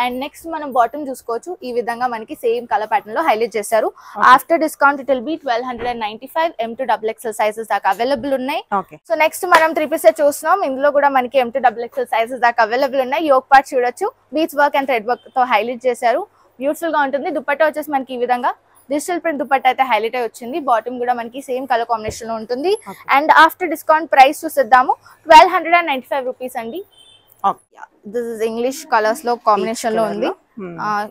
అండ్ నెక్స్ట్ మనం బాటమ్ చూసుకోవచ్చు, ఈ విధంగా మనకి సేమ్ కలర్ ప్యాటర్న్ లో హైలైట్ చేశారు. After discount it will be twelve hundred and ninety five. M to double XL sizes దాకా అవైలబుల్ ఉన్నాయి. సో నెక్స్ట్ మనం త్రీ పీస్ చూస్తున్నాం. ఇందులో కూడా మనకి M to double XL sizes దాకా అవైలబుల్ ఉన్నాయి. యోక్ పార్ట్ చూడొచ్చు, beach work and thread work తో హైలైట్ చేశారు. బ్యూటిఫుల్ గా ఉంటుంది. దుపట్టా వచ్చేసి మనకి ఈ విధంగా డిజిటల్ ప్రింట్ దుపట్టా అయితే హైలైట్ అయి వచ్చింది. బాటమ్ కూడా మనకి సేమ్ కలర్ కాంబినేషన్ లో ఉంటుంది. అండ్ ఆఫ్టర్ డిస్కౌంట్ ప్రైస్ చూసేద్దాము. Twelve hundred and ninety five rupees అండి. దిస్ ఇస్ ఇంగ్లీష్ కలర్స్ లో కాంబినేషన్ లో ఉంది.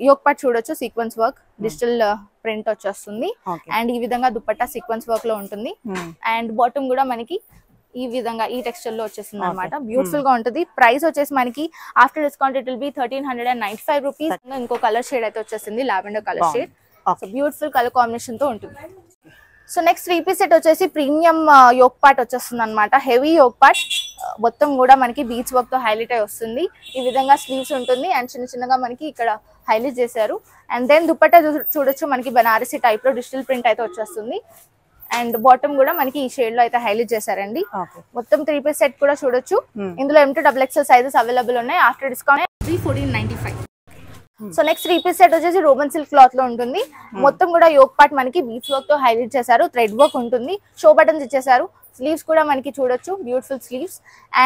యోక్ పార్ట్ చూడొచ్చు, సీక్వెన్స్ వర్క్ డిజిటల్ ప్రింట్ వచ్చేస్తుంది. అండ్ ఈ విధంగా దుపట్టా సీక్వెన్స్ వర్క్ లో ఉంటుంది. అండ్ బాటమ్ కూడా మనకి ఈ విధంగా ఈ టెక్స్చర్ లో వచ్చేస్తుంది అనమాట. బ్యూటిఫుల్ గా ఉంటుంది. ప్రైస్ వచ్చేసి మనకి after discount it will be thirteen hundred and ninety five rupees. ఇంకో కలర్ షేడ్ అయితే వచ్చేసింది, lavender colour shade. Beautiful colour combination తో ఉంటుంది. So next three piece set వచ్చేసి ప్రీమియం యోక్ పార్ట్ వచ్చేస్తుంది అనమాట. హెవీ యోక్ పార్ట్ మొత్తం కూడా మనకి బీచ్ వర్క్ తో హైలైట్ అయి వస్తుంది. ఈ విధంగా స్లీవ్స్ ఉంటుంది అండ్ చిన్న చిన్నగా మనకి ఇక్కడ హైలైట్ చేశారు. అండ్ దెన్ దుపట్టా చూడొచ్చు, మనకి బనారసి టైప్ లో డిజిటల్ ప్రింట్ అయితే వచ్చేస్తుంది. అండ్ బాటమ్ కూడా మనకి ఈ షేడ్ లో అయితే హైలైట్ చేశారండి. మొత్తం త్రీ పీస్ సెట్ కూడా చూడొచ్చు. ఇందులో M to double XL sizes available ఉన్నాయి. After discount three fourteen ninety five. So next three piece set వచ్చేసి రోమన్ సిల్క్ క్లాత్ లో ఉంటుంది. మొత్తం కూడా యోక్ పార్ట్ మనకి బీచ్ వర్క్ తో హైలైట్ చేశారు. థ్రెడ్ వర్క్ ఉంటుంది, షో బటన్స్ ఇచ్చేసారు. స్లీవ్స్ కూడా మనకి చూడొచ్చు, బ్యూటిఫుల్ స్లీవ్స్.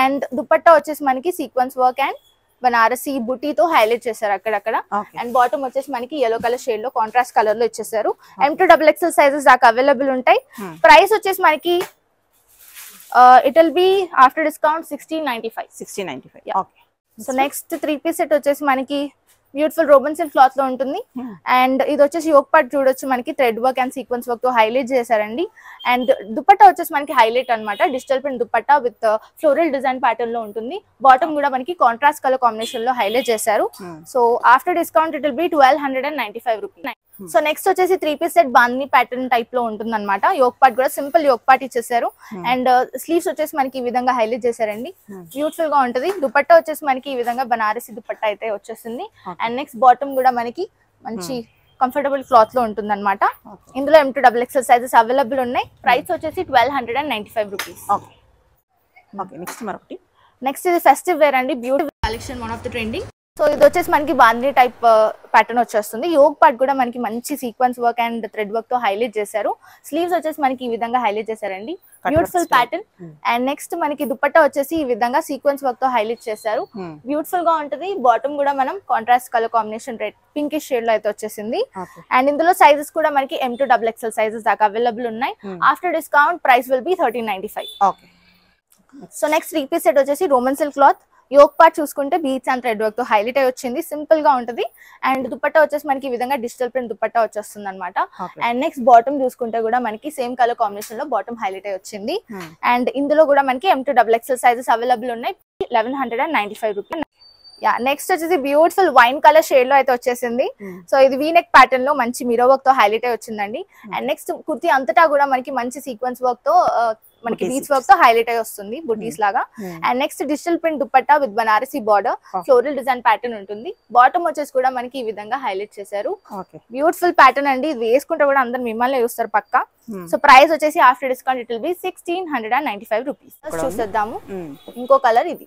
అండ్ దుపట్టా వచ్చేసి మనకి సీక్వెన్స్ వర్క్ అండ్ బనారసి బుటీతో హైలైట్ చేశారు అక్కడక్కడ. అండ్ బాటమ్ వచ్చేసి మనకి ఎల్లో కలర్ షేడ్ లో కాంట్రాస్ట్ కలర్ లో ఇచ్చేసారు. M to double XL sizes దాకా అవైలబుల్ ఉంటాయి. ప్రైస్ వచ్చేసి మనకి it will be after discount sixteen ninety five. So next three piece set వచ్చేసి మనకి బ్యూటిఫుల్ రోబన్ సిల్క్ క్లాత్ లో ఉంటుంది. అండ్ ఇది వచ్చేసి యోక్ పార్ట్ చూడొచ్చు, మనకి thread work and sequence work తో హైలైట్ చేశారండి. అండ్ దుపట్టా వచ్చేసి మనకి హైలైట్ అనమాట, digital print dupatta with floral design pattern లో ఉంటుంది. బాటమ్ కూడా మనకి కాంట్రాస్ట్ కలర్ కాంబినేషన్ లో హైలైట్ చేశారు. So after discount it will be twelve hundred and ninety five rupees. So next వచ్చేసి three piece set bandhani pattern type లో ఉంటుంది అనమాట. యోక్ పార్ట్ కూడా సింపుల్ యోక్ పార్ట్ ఇచ్చేసారు. అండ్ స్లీవ్స్ వచ్చేసి మనకి ఈ విధంగా హైలైట్ చేశారండి. బ్యూటిఫుల్ గా ఉంటుంది. దుపట్టా వచ్చేసి మనకి ఈ విధంగా బనారసి దుపట్టా అయితే వచ్చేసింది. అండ్ నెక్స్ట్ బాటమ్ కూడా మనకి మంచి కంఫర్టబుల్ క్లాత్ లో ఉంటుంది అనమాట. ఇందులో M to double XL sizes available ఉన్నాయి. ప్రైస్ వచ్చేసి twelve hundred and ninety five rupees. Next మరొకటి, నెక్స్ట్ ఇది ఫెస్టివ్ వేర్ అండి. Beautiful collection, one of the trending. So ఇది వచ్చేసి మనకి బాందిని టైప్ ప్యాటర్న్ వచ్చేస్తుంది. యోగ్ పార్ట్ కూడా మనకి మంచి sequence work and thread work తో హైలైట్ చేశారు. స్లీవ్స్ వచ్చేసి మనకి ఈ విధంగా హైలైట్ చేశారండి. Beautiful pattern. అండ్ నెక్స్ట్ మనకి దుపట్టా వచ్చేసి ఈ విధంగా సీక్వెన్స్ వర్క్ తో హైలైట్ చేశారు. బ్యూటిఫుల్ గా ఉంటుంది. బాటమ్ కూడా మనం contrast colour combination red pinkish shade లో అయితే వచ్చేసింది. అండ్ ఇందులో సైజెస్ కూడా మనకి M to double XL sizes దాకా అవైలబుల్ ఉన్నాయి. After discount price will be thirteen ninety five. So next three piece set వచ్చేసి Roman silk cloth. Yoke part చూసుకుంటే బీచ్ అండ్ థ్రెడ్ వర్క్ తో హైలైట్ అయి వచ్చింది. సింపుల్ గా ఉంటుంది. అండ్ దుపట్టా వచ్చేసి మనకి ఈ విధంగా డిజిటల్ ప్రింట్ దుపట్టా వచ్చేస్తుంది అనమాట. అండ్ నెక్స్ట్ బాటమ్ చూసుకుంటే కూడా మనకి సేమ్ కలర్ కాంబినేషన్ లో బాటమ్ హైలైట్ అయి వచ్చింది. అండ్ ఇందులో కూడా మనకి M to double XL sizes available ఉన్నాయి. Eleven hundred and ninety five rupees. Yeah next వచ్చేసి బ్యూటిఫుల్ వైన్ కలర్ షేడ్ లో అయితే వచ్చేసింది. సో ఇది వీనెక్ ప్యాటర్న్ లో మంచి మిరో వర్క్ తో హైలైట్ అయి వచ్చిందండి. అండ్ నెక్స్ట్ కుర్తి అంతటా కూడా మనకి మంచి సీక్వెన్స్ వర్క్ తో మనకి బీచ్ వర్క్ తో హైలైట్ అయి వస్తుంది, బుటీస్ లాగా. And next digital print dupatta with Banarasi border, floral design pattern ఉంటుంది. బాటమ్ వచ్చేసి కూడా మనకి ఈ విధంగా హైలైట్ చేశారు. బ్యూటిఫుల్ ప్యాటర్న్ అండి. ఇది వేసుకుంటే కూడా అందరు మిమ్మల్ని చూస్తారు పక్క. సో ప్రైస్ వచ్చేసి after discount it will be sixteen hundred and ninety five rupees. చూసేద్దాము ఇంకో కలర్ ఇది.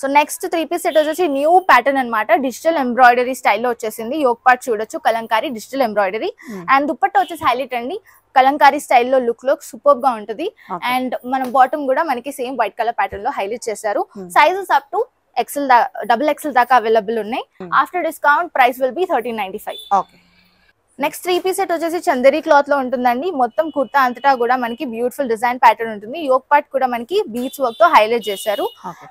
So next three piece set వచ్చేసి న్యూ ప్యాటర్న్ అనమాట. డిజిటల్ ఎంబ్రాయిడరీ స్టైల్లో వచ్చేసింది. యోక్ పార్ట్ చూడొచ్చు, Kalamkari digital embroidery. And dupatta వచ్చేసి హైలైట్ అండి, కలంకారీ స్టైల్లో లుక్ లో సూపర్ గా ఉంటుంది. అండ్ మనం బాటమ్ కూడా మనకి సేమ్ వైట్ కలర్ ప్యాటర్న్ లో హైలైట్ చేశారు. Sizes up to XL double XL దాకా అవైలబుల్ ఉన్నాయి. After discount price will be thirteen ninety five. Next three piece set వచ్చేసి చందరి క్లాత్ లో ఉంటుందండి. మొత్తం కుర్తా అంతటా కూడా మనకి బ్యూటిఫుల్ డిజైన్ ప్యాటర్న్ ఉంటుంది. యోక్ పార్ట్ కూడా మనకి బీట్స్ వర్క్ తో హైలైట్ చేశారు.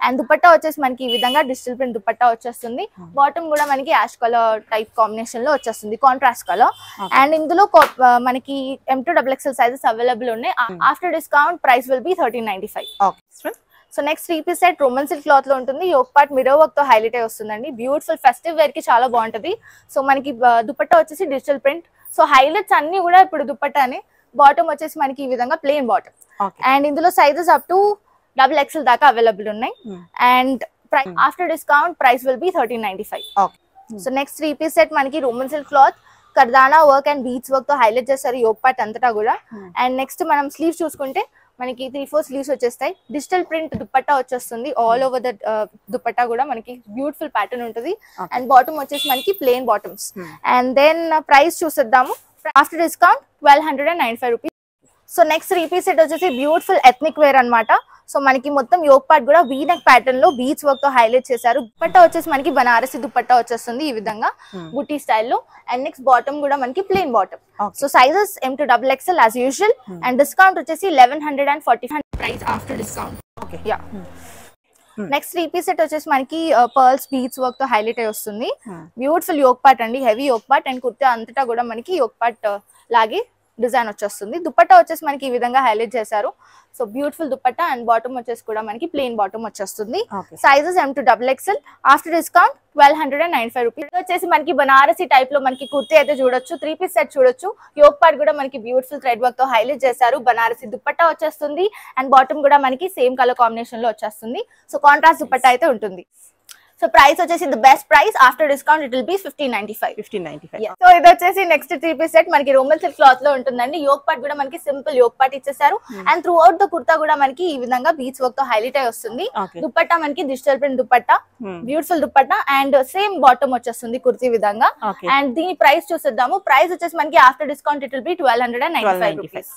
అండ్ దుపట్టా వచ్చేసి మనకి ఈ విధంగా డిజిటల్ ప్రింట్ దుపట్టా వచ్చేస్తుంది. బాటమ్ కూడా మనకి యాష్ కలర్ టైప్ కాంబినేషన్ లో వచ్చేస్తుంది, కాంట్రాస్ట్ కలర్. అండ్ ఇందులో మనకి M two double X L sizes available ఉన్నాయి. After discount price will be thirteen ninety-five. So next three piece set Roman silk cloth లో ఉంటుంది. యోక్ పార్ట్ మిరర్ వర్క్ తో highlight అయి వస్తుందండి. బ్యూటిఫుల్ ఫెస్టివ్ వేర్ కి చాలా బాగుంటది. సో మనకి దుపట్టా వచ్చేసి డిజిటల్ ప్రింట్, సో హైలైట్స్ అన్ని కూడా ఇప్పుడు దుపట్టానే. బాటమ్ వచ్చేసి మనకి ఈ విధంగా ప్లెయిన్ బాటమ్. అండ్ ఇందులో sizes up to double XL దాకా అవైలబుల్ ఉన్నాయి. And after discount price will be thirteen ninety-five. So next three piece set మనకి Roman silk cloth కర్దానా work and beach work తో హైలైట్ చేస్తారు యోక్ పార్ట్ అంతటా కూడా. And next మనం sleeves చూసుకుంటే మనకి త్రీ ఫోర్ స్లీవ్స్ వచ్చేస్తాయి. డిజిటల్ ప్రింట్ దుపట్టా వచ్చేస్తుంది. ఆల్ ఓవర్ ద దుపట్టా కూడా మనకి బ్యూటిఫుల్ ప్యాటర్న్ ఉంటుంది. అండ్ బాటమ్ వచ్చేసి మనకి plain bottoms. And then price చూసేద్దాము. After discount twelve ninety-five rupees. So next three piece set వచ్చేసి బ్యూటిఫుల్ ఎథ్నిక్ వేర్ అన్నమాట. సో మనకి మొత్తం యోక్ పార్ట్ కూడా వీ నెక్ ప్యాటర్న్ లో బీచ్ వర్క్ తో హైలైట్ చేశారు. దుపట్టా వచ్చేసి మనకి బనారసి దుపట్టా వచ్చేస్తుంది ఈ విధంగా బుటీ స్టైల్లో. అండ్ నెక్స్ట్ బాటమ్ కూడా మనకి plain bottom. So sizes M two double X L as usual. And discount వచ్చేసి eleven forty-five price after discount. Okay yeah. Next three piece set వచ్చేసి మనకి పర్ల్స్ బీచ్ వర్క్ తో హైలైట్ అయి వస్తుంది. Beautiful yoke part అండి, heavy yoke part. And kurta అంతటా కూడా మనకి యోక్ పార్ట్ లాగే డిజైన్ వచ్చేస్తుంది. దుపట్టా వచ్చేసి మనకి ఈ విధంగా హైలైట్ చేశారు. So beautiful dupatta. And bottom వచ్చేసి కూడా మనకి ప్లెయిన్ బాటమ్ వచ్చేస్తుంది. Sizes M two double X L. After discount twelve ninety-five rupees. వచ్చేసి మనకి బనారసి టైప్ లో మనకి కుర్తి అయితే చూడొచ్చు. త్రీ పీస్ సెట్ చూడొచ్చు. యోక్ పార్ట్ కూడా మనకి బ్యూటిఫుల్ థ్రెడ్ వర్క్ తో హైలైట్ చేశారు. బనారసి దుపట్టా వచ్చేస్తుంది. అండ్ బాటమ్ కూడా మనకి సేమ్ కలర్ కాంబినేషన్ లో వచ్చేస్తుంది. సో కాంట్రాస్ట్ దుపట్టా అయితే ఉంటుంది. సో ప్రైస్ వచ్చేసి the best price. After discount it will be fifteen ninety-five. So ఇది వచ్చేసి నెక్స్ట్ త్రీ పీస్ సెట్ మనకి రోమన్ సిల్క్ క్లాత్ లో ఉంటుందండి. యోక్ పార్ట్ కూడా మనకి సింపుల్ యోక్ పార్ట్ ఇచ్చేసారు. And throughout the kurta కూడా మనకి ఈ విధంగా బీచ్ వర్క్ తో హైలైట్ అయి వస్తుంది. దుపట్టా మనకి digital print dupatta, beautiful dupatta. And same bottom వచ్చేస్తుంది కుర్తి విధంగా. అండ్ దీని ప్రైస్ చూసేద్దాము. ప్రైస్ వచ్చేసి మనకి after discount it will be twelve ninety-five rupees.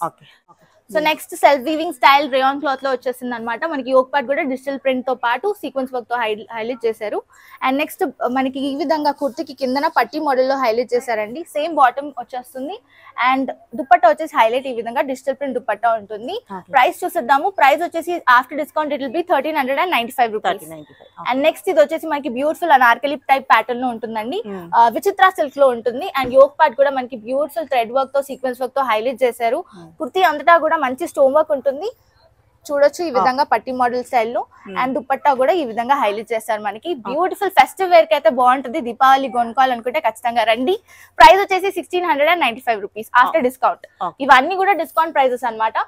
So next self weaving style rayon cloth లో వచ్చేసింది అనమాట. మనకి యోక్ పార్ట్ కూడా డిజిటల్ ప్రింట్ తో పాటు సీక్వెన్స్ వర్క్ తో హైలైట్ చేశారు. అండ్ నెక్స్ట్ మనకి ఈ విధంగా కుర్తికి కిందన పట్టి మోడల్ లో హైలైట్ చేశారండి. సేమ్ బాటమ్ వచ్చేస్తుంది. అండ్ దుపట్టా వచ్చేసి హైలైట్ ఈ విధంగా డిజిటల్ ప్రింట్ దుపట్టా ఉంటుంది. ప్రైస్ చూసేద్దాము. ప్రైస్ వచ్చేసి after discount it will be thirteen ninety-five rupees. And next ఇది వచ్చేసి మనకి బ్యూటిఫుల్ అనార్కలి టైప్ ప్యాటర్న్ లో ఉంటుందండి. విచిత్ర సిల్క్ లో ఉంటుంది. అండ్ యోక్ పార్ట్ కూడా మనకి బ్యూటిఫుల్ థ్రెడ్ వర్క్ తో సీక్వెన్స్ వర్క్ తో హైలైట్ చేశారు. కుర్తి అంతటా కూడా మంచి స్టోన్ వర్క్ ఉంటుంది చూడొచ్చు ఈ విధంగా పట్టి మోడల్ స్టైల్లో. అండ్ దుపట్టా కూడా ఈ విధంగా హైలైట్ చేస్తారు. మనకి బ్యూటిఫుల్ ఫెస్టివ్ వేర్ కి అయితే బాగుంటుంది. దీపావళి కొనుక్కోవాలనుకుంటే ఖచ్చితంగా రండి. ప్రైస్ వచ్చేసి sixteen ninety-five rupees after discount. ఇవన్నీ కూడా డిస్కౌంట్ ప్రైజెస్ అన్నమాట.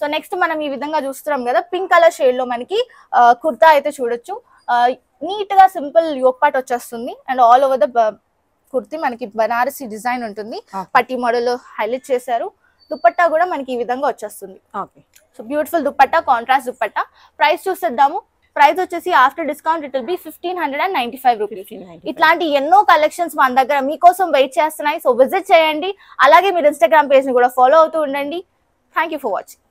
సో నెక్స్ట్ మనం ఈ విధంగా చూస్తున్నాం కదా, పింక్ కలర్ షేడ్ లో మనకి కుర్తా అయితే చూడొచ్చు. నీట్ గా సింపుల్ యోక్ పార్ట్ వచ్చేస్తుంది. And all over the kurti మనకి బనారసి డిజైన్ ఉంటుంది. పట్టి మోడల్ హైలైట్ చేశారు. దుపట్టా కూడా మనకి ఈ విధంగా వచ్చేస్తుంది. So beautiful dupatta, contrast dupatta. Price చూసేద్దాము. ప్రైస్ వచ్చేసి after discount it will be fifteen ninety-five rupees. ఇట్లాంటి ఎన్నో కలెక్షన్స్ మన దగ్గర మీకోసం వెయిట్ చేస్తున్నాయి. సో విజిట్ చేయండి. అలాగే మీరు ఇన్స్టాగ్రామ్ పేజ్ ని కూడా ఫాలో అవుతూ ఉండండి. Thank you for watching.